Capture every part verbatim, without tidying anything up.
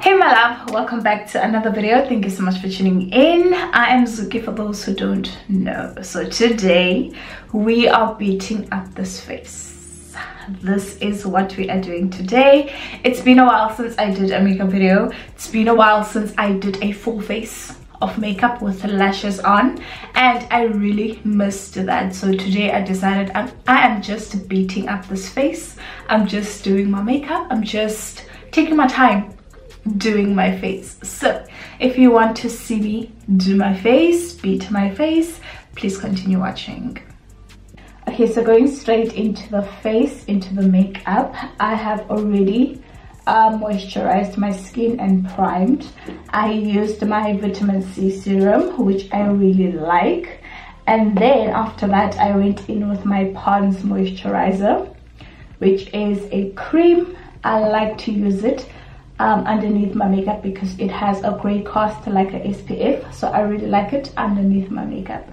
Hey my love, welcome back to another video. Thank you so much for tuning in. I am Zuki for those who don't know. So today we are beating up this face. This is what we are doing today. It's been a while since I did a makeup video. It's been a while since I did a full face of makeup with the lashes on, and I really missed that. So today I decided I'm, I am just beating up this face. I'm just doing my makeup. I'm just taking my time doing my face. So if you want to see me do my face, beat my face, please continue watching. Okay, so going straight into the face, into the makeup, I have already uh, moisturized my skin and primed. I used my vitamin C serum, which I really like, and then after that I went in with my Pond's moisturizer, which is a cream. I like to use it Um, underneath my makeup because it has a gray cast like a S P F, so I really like it underneath my makeup.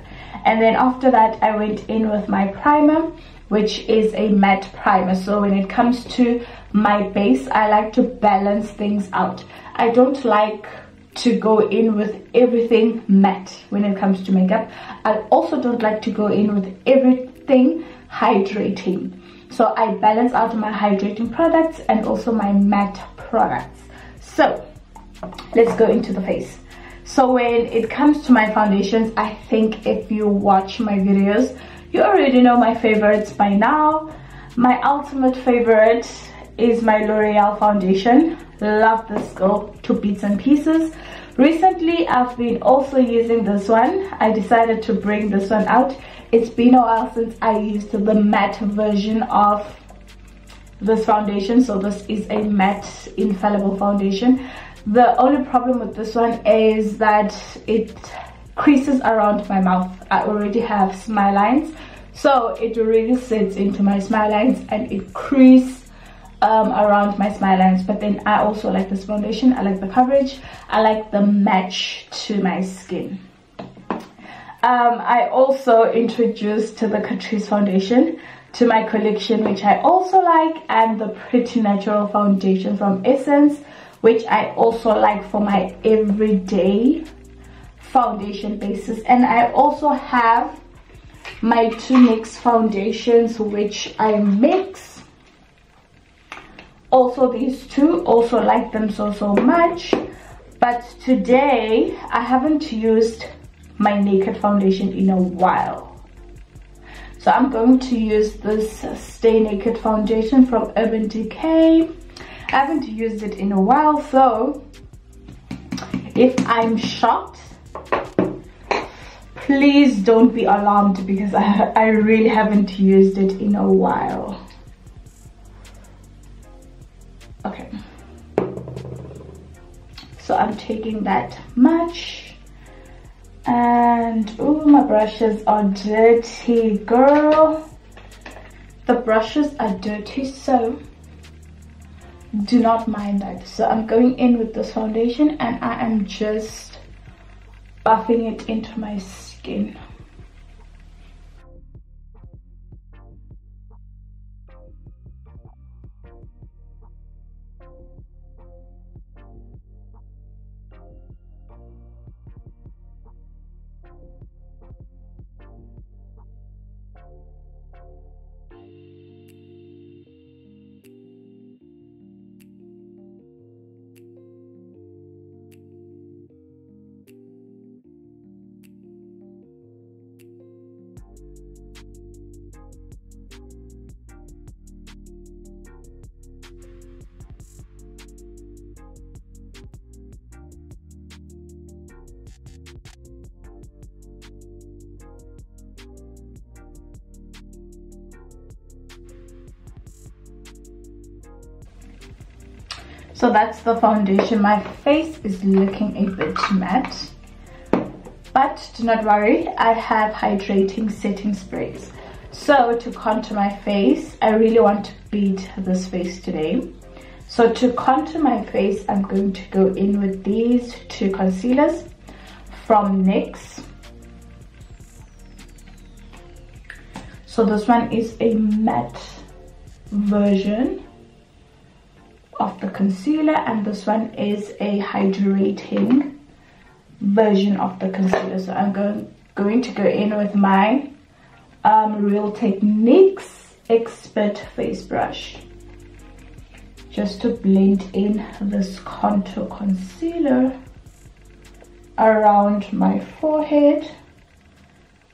And then after that I went in with my primer, which is a matte primer. So when it comes to my base, I like to balance things out. I don't like to go in with everything matte when it comes to makeup. I also don't like to go in with everything hydrating, so I balance out my hydrating products and also my matte products. So let's go into the face. So when it comes to my foundations, I think if you watch my videos you already know my favorites by now. My ultimate favorite is my L'Oreal foundation. Love this girl to bits and pieces. Recently I've been also using this one. I decided to bring this one out. It's been a while since I used the matte version of this foundation. So this is a matte Infallible foundation. The only problem with this one is that it creases around my mouth. I already have smile lines, so it really sits into my smile lines and it creases um, around my smile lines. But then I also like this foundation. I like the coverage. I like the match to my skin. um, I also introduced to the Catrice foundation to my collection, which I also like, and the Pretty Natural foundation from Essence, which I also like for my everyday foundation basis. And I also have my two NYX foundations, which I mix. Also these two, also like them so so much. But today I haven't used my Naked foundation in a while, so I'm going to use this Stay Naked foundation from Urban Decay. I haven't used it in a while, so if I'm shocked, please don't be alarmed because I, I really haven't used it in a while. Okay. So I'm taking that much. And oh, my brushes are dirty, girl. The brushes are dirty, so do not mind that. So I'm going in with this foundation and I am just buffing it into my skin. So that's the foundation. My face is looking a bit matte, but do not worry, I have hydrating setting sprays. So to contour my face, I really want to beat this face today. So to contour my face, I'm going to go in with these two concealers from NYX. So this one is a matte version of the concealer, and this one is a hydrating version of the concealer. So I'm go going to go in with my um, Real Techniques Expert Face Brush just to blend in this contour concealer around my forehead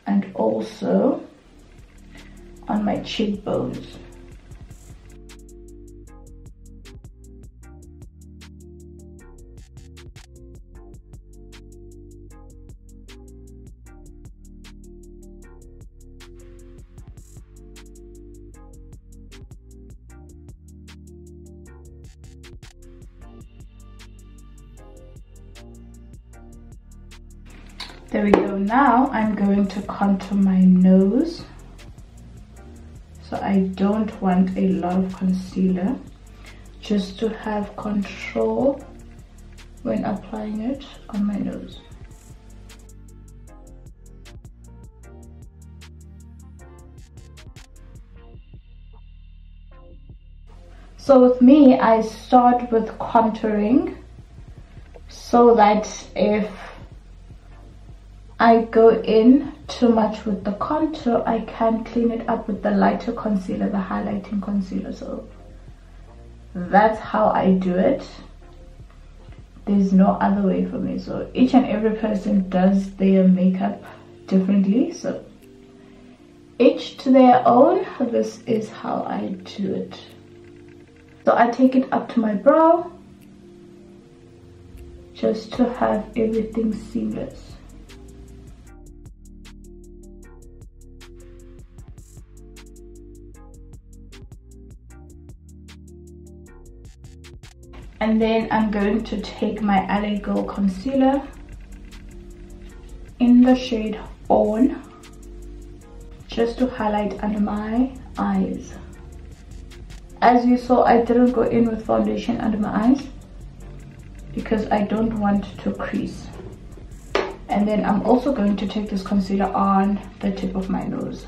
and also on my cheekbones. There we go. Now I'm going to contour my nose. So I don't want a lot of concealer, just to have control when applying it on my nose. So with me, I start with contouring so that if I go in too much with the contour, I can clean it up with the lighter concealer, the highlighting concealer. So that's how I do it. There's no other way for me. So each and every person does their makeup differently, so each to their own. This is how I do it. So I take it up to my brow just to have everything seamless. And then I'm going to take my Alley Girl concealer in the shade On just to highlight under my eyes. As you saw, I didn't go in with foundation under my eyes because I don't want to crease. And then I'm also going to take this concealer on the tip of my nose.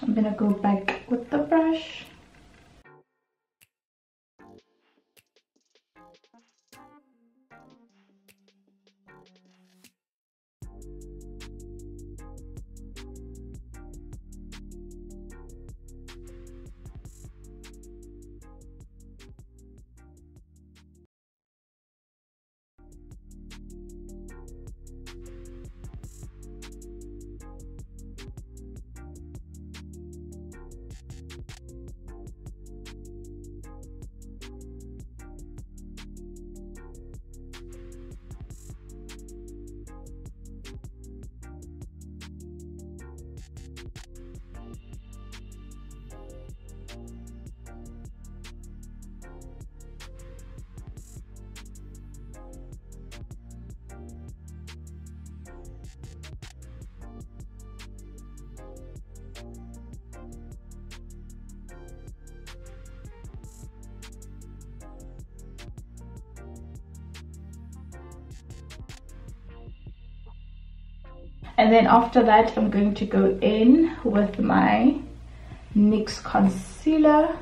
I'm gonna go back with the brush. And then after that, I'm going to go in with my NYX concealer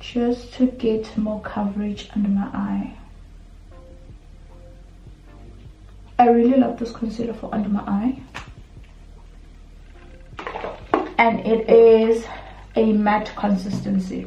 just to get more coverage under my eye. I really love this concealer for under my eye. And it is a matte consistency.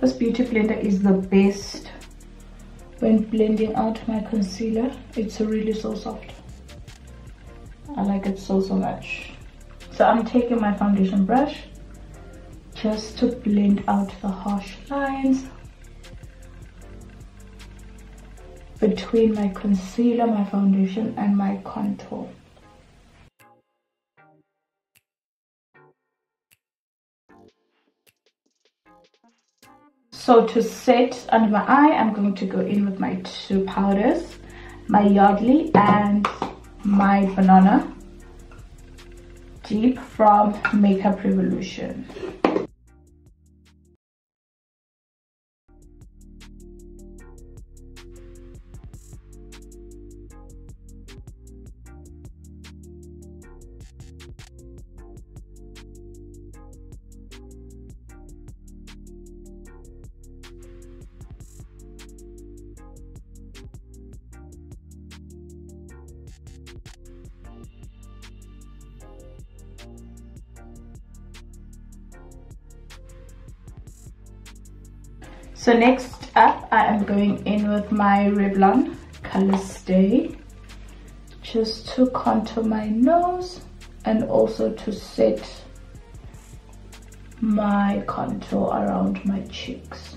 This beauty blender is the best when blending out my concealer. It's really so soft. I like it so so much. So I'm taking my foundation brush just to blend out the harsh lines between my concealer, my foundation, and my contour. So to set under my eye, I'm going to go in with my two powders, my Yardley and my Banana Deep from Makeup Revolution. So next up, I am going in with my Revlon ColorStay just to contour my nose and also to set my contour around my cheeks.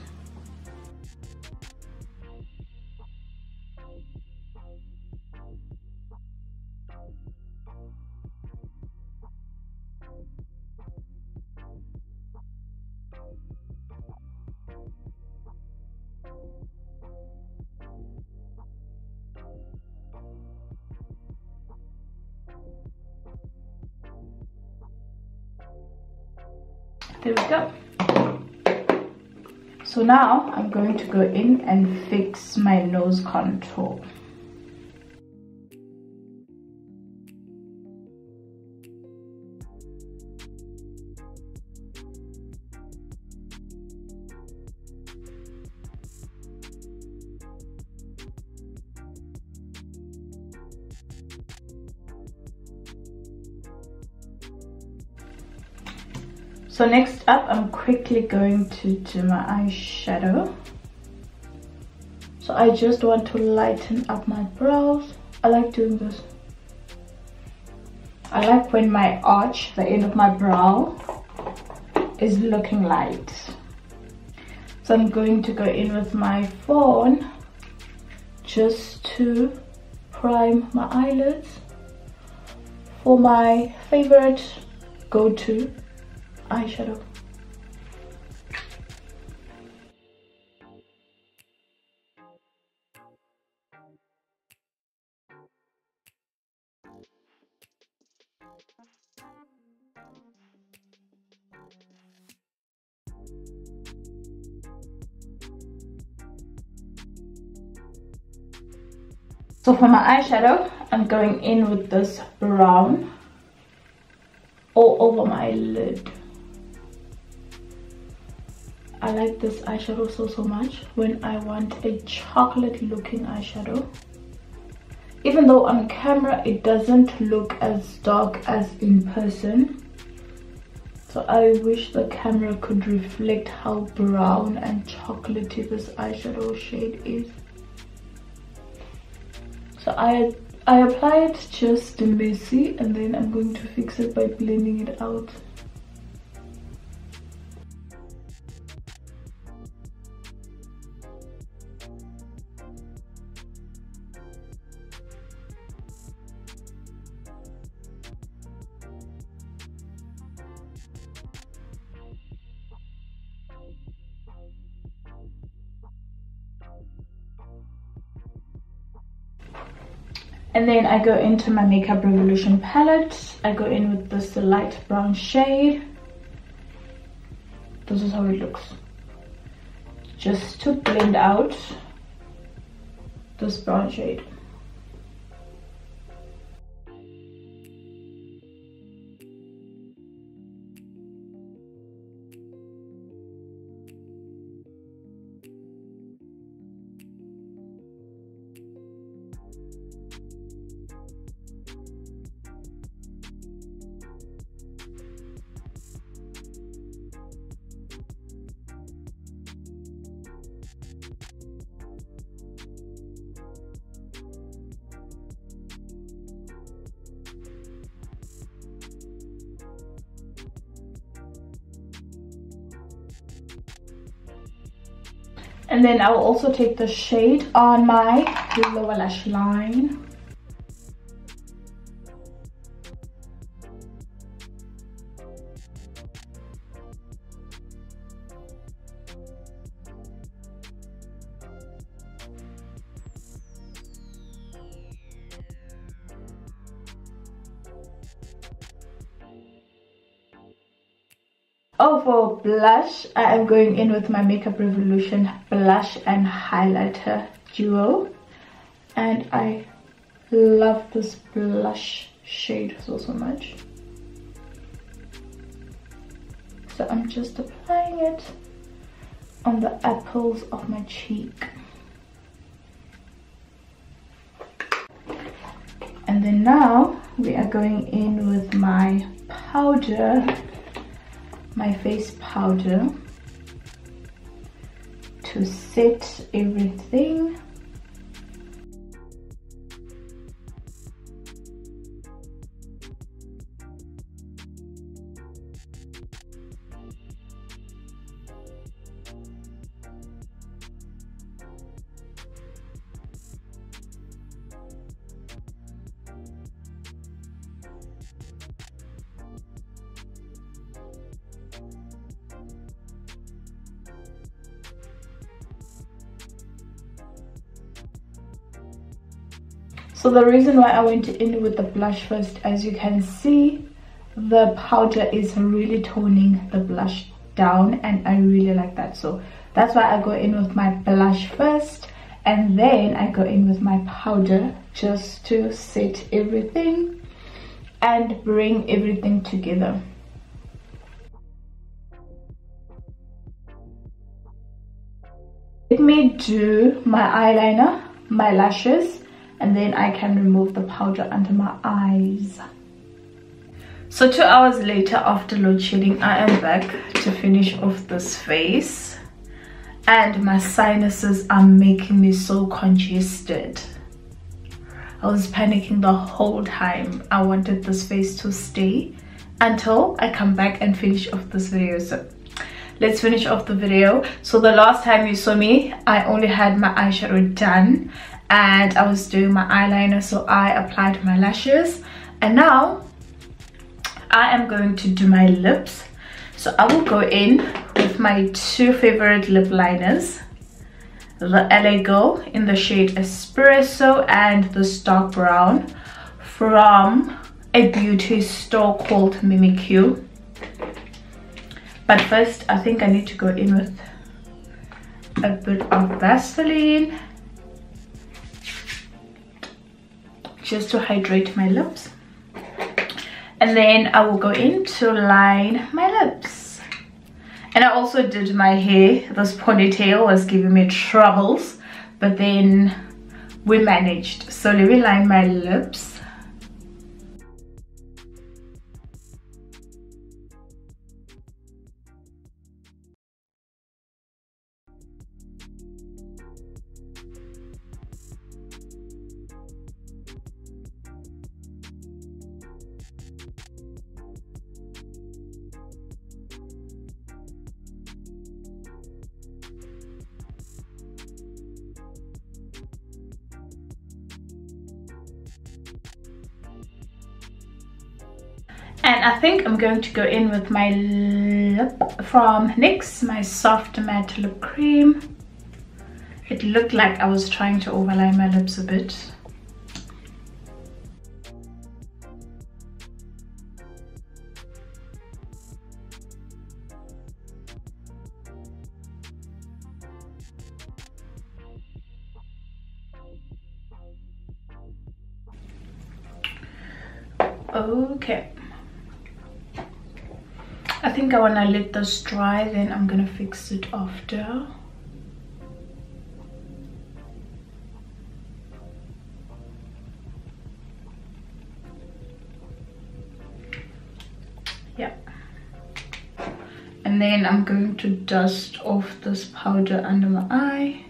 There we go. So now I'm going to go in and fix my nose contour. So next up, I'm quickly going to do my eyeshadow. So I just want to lighten up my brows. I like doing this. I like when my arch, the end of my brow, is looking light. So I'm going to go in with my fawn just to prime my eyelids for my favorite go-to eyeshadow. So for my eyeshadow, I'm going in with this brown all over my lid. I like this eyeshadow so so much when I want a chocolate looking eyeshadow. Even though on camera it doesn't look as dark as in person, so I wish the camera could reflect how brown and chocolatey this eyeshadow shade is. So I, I apply it just messy, and then I'm going to fix it by blending it out. And then I go into my Makeup Revolution palette. I go in with this light brown shade. This is how it looks. Just to blend out this brown shade. And then I will also take the shade on my lower lash line. Oh, for blush, I am going in with my Makeup Revolution blush and highlighter duo. And I love this blush shade so, so much. So I'm just applying it on the apples of my cheek. And then now we are going in with my powder. My face powder to set everything. So the reason why I went in with the blush first, as you can see, the powder is really toning the blush down, and I really like that. So that's why I go in with my blush first, and then I go in with my powder just to set everything and bring everything together. Let me do my eyeliner, my lashes, and then I can remove the powder under my eyes. So two hours later, after load shedding, I am back to finish off this face. And my sinuses are making me so congested. I was panicking the whole time. I wanted this face to stay until I come back and finish off this video. So let's finish off the video. So the last time you saw me, I only had my eyeshadow done. And I was doing my eyeliner, so I applied my lashes, and now I am going to do my lips. So I will go in with my two favorite lip liners, the L A Girl in the shade Espresso and the Stark Brown from a beauty store called Mimikyu. But first, I think I need to go in with a bit of Vaseline just to hydrate my lips, and then I will go in to line my lips. And I also did my hair. This ponytail was giving me troubles, but then we managed. So let me line my lips. And I think I'm going to go in with my lip from NYX, my soft matte lip cream. It looked like I was trying to overline my lips a bit. Okay. I think I want to let this dry, then I'm going to fix it after. Yeah. And then I'm going to dust off this powder under my eye.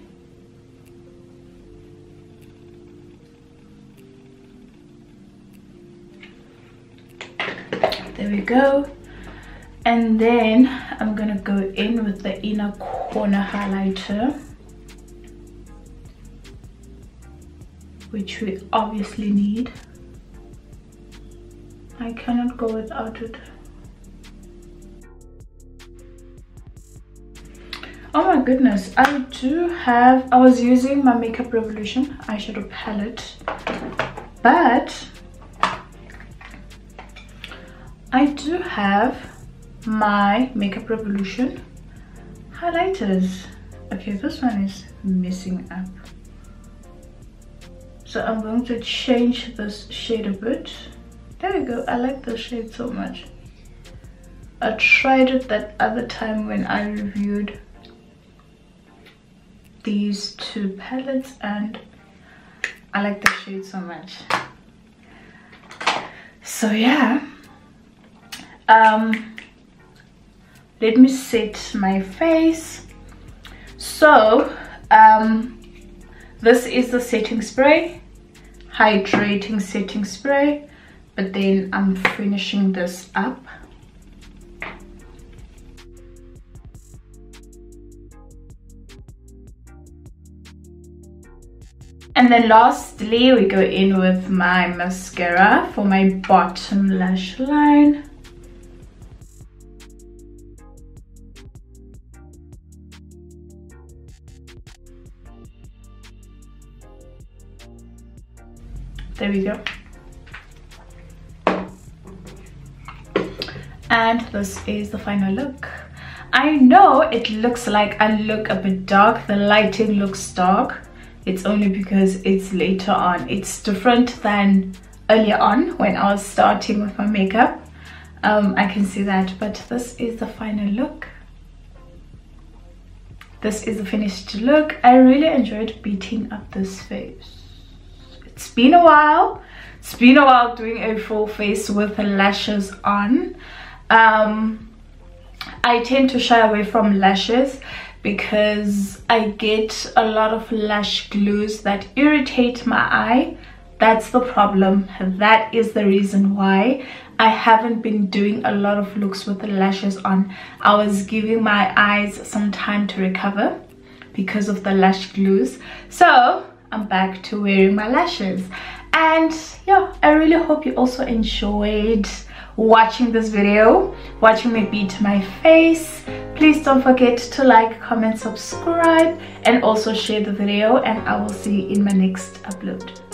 There we go. And then I'm gonna go in with the inner corner highlighter which we obviously need. I cannot go without it. Oh my goodness, I do have, I was using my Makeup Revolution eyeshadow palette, but I do have my Makeup Revolution highlighters. Okay, this one is messing up. So I'm going to change this shade a bit. There we go, I like this shade so much. I tried it that other time when I reviewed these two palettes and I like the shade so much. So yeah, um let me set my face. So um this is the setting spray, hydrating setting spray, but then I'm finishing this up. And then lastly, we go in with my mascara for my bottom lash line. There we go. And this is the final look. I know it looks like I look a bit dark. The lighting looks dark. It's only because it's later on. It's different than earlier on when I was starting with my makeup. Um, I can see that, but this is the final look. This is the finished look. I really enjoyed beating up this face. It's been a while. It's been a while doing a full face with lashes on. Um, I tend to shy away from lashes because I get a lot of lash glues that irritate my eye. That's the problem. That is the reason why I haven't been doing a lot of looks with the lashes on. I was giving my eyes some time to recover because of the lash glues. So I'm back to wearing my lashes. And yeah, I really hope you also enjoyed watching this video, watching me beat my face. Please don't forget to like, comment, subscribe, and also share the video, and I will see you in my next upload.